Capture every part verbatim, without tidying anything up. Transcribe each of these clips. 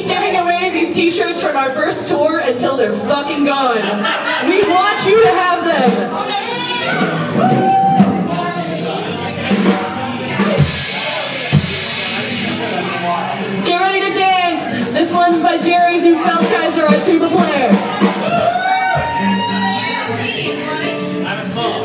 keep giving away these t-shirts from our first tour until they're fucking gone. We want you to have them. Get ready to dance. This one's by Jerry Dufel-Kaiser, our tuba player. Let's go.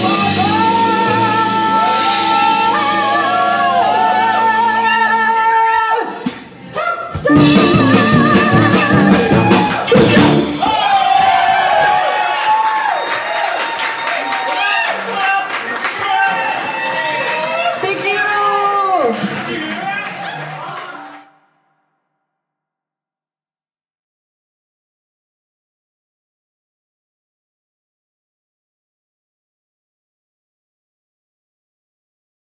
Whoa!